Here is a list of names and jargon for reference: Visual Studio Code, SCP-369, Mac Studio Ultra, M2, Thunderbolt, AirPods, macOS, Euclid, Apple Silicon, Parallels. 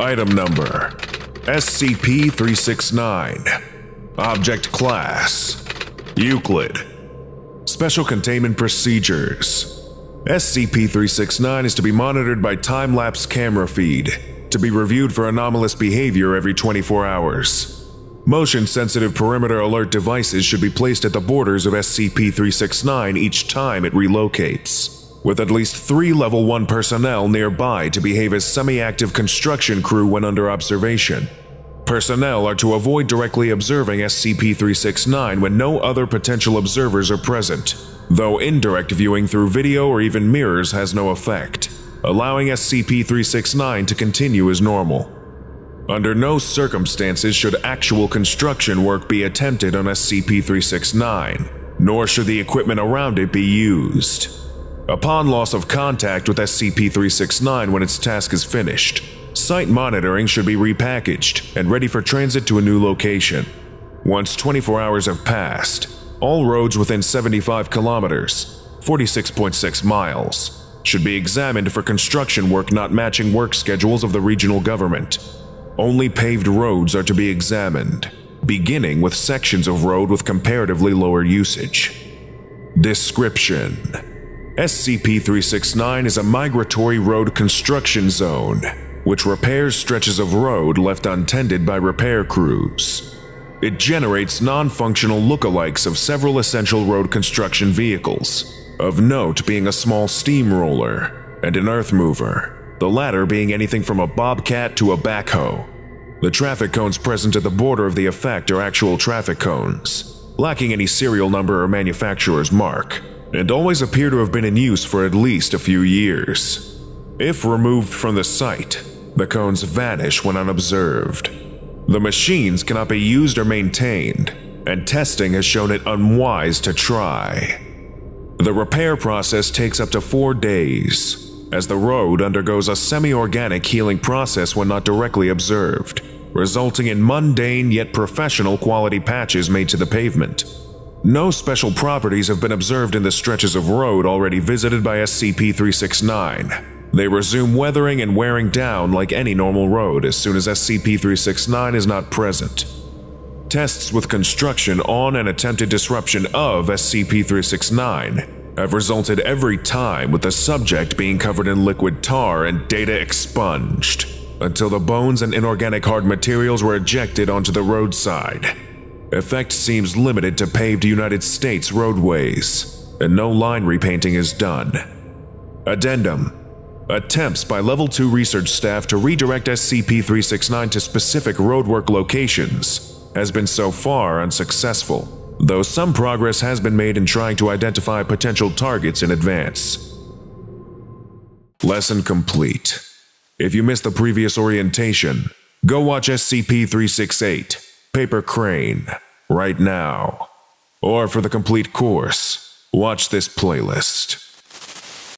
Item number SCP-369. Object class Euclid. Special containment procedures. SCP-369 is to be monitored by time-lapse camera feed, to be reviewed for anomalous behavior every 24 hours. Motion-sensitive perimeter alert devices should be placed at the borders of SCP-369 each time it relocates, with at least 3 Level 1 personnel nearby to behave as semi-active construction crew when under observation. Personnel are to avoid directly observing SCP-369 when no other potential observers are present, though indirect viewing through video or even mirrors has no effect, allowing SCP-369 to continue as normal. Under no circumstances should actual construction work be attempted on SCP-369, nor should the equipment around it be used. Upon loss of contact with SCP-369 when its task is finished, site monitoring should be repackaged and ready for transit to a new location. Once 24 hours have passed, all roads within 75 kilometers (46.6 miles) should be examined for construction work not matching work schedules of the regional government. Only paved roads are to be examined, beginning with sections of road with comparatively lower usage. Description: SCP-369 is a migratory road construction zone, which repairs stretches of road left untended by repair crews. It generates non-functional lookalikes of several essential road construction vehicles, of note being a small steamroller and an earth mover, the latter being anything from a bobcat to a backhoe. The traffic cones present at the border of the effect are actual traffic cones, lacking any serial number or manufacturer's mark, and always appear to have been in use for at least a few years. If removed from the site, the cones vanish when unobserved. The machines cannot be used or maintained, and testing has shown it unwise to try. The repair process takes up to 4 days, as the road undergoes a semi-organic healing process when not directly observed, resulting in mundane yet professional quality patches made to the pavement. No special properties have been observed in the stretches of road already visited by SCP-369. They resume weathering and wearing down like any normal road as soon as SCP-369 is not present. Tests with construction on and attempted disruption of SCP-369 have resulted every time with the subject being covered in liquid tar and data expunged, until the bones and inorganic hard materials were ejected onto the roadside. Effect seems limited to paved United States roadways, and no line repainting is done. Addendum: attempts by Level 2 research staff to redirect SCP-369 to specific roadwork locations has been so far unsuccessful, though some progress has been made in trying to identify potential targets in advance. Lesson complete. If you missed the previous orientation, go watch SCP-368, Paper Crane, right now. Or for the complete course, watch this playlist.